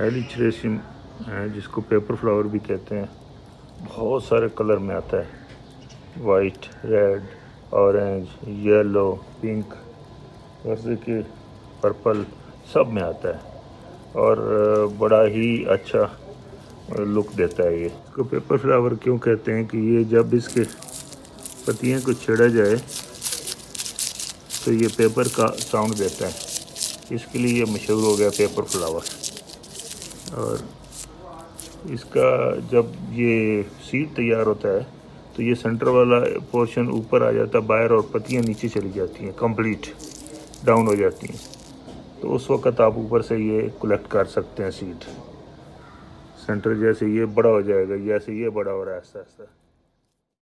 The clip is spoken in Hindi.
हेलीचरेसी जिसको पेपर फ्लावर भी कहते हैं, बहुत सारे कलर में आता है, white, red, orange, yellow, pink, जैसे कि पर्पल, सब में आता है और बड़ा ही अच्छा लुक देता है ये। इसको पेपर फ्लावर क्यों कहते हैं कि ये जब इसके पत्तियों को छेड़ा जाए तो ये पेपर का साउंड देता है, इसके लिए ये मशहूर हो गया पेपर फ्लावर। और इसका जब ये सीड तैयार होता है तो ये सेंटर वाला पोर्शन ऊपर आ जाता है बाहर और पत्तियां नीचे चली जाती हैं, कंप्लीट डाउन हो जाती हैं, तो उस वक़्त आप ऊपर से ये कलेक्ट कर सकते हैं सीड। सेंटर जैसे ये बड़ा हो जाएगा, जैसे ये बड़ा हो रहा है आस्ता आस्ता।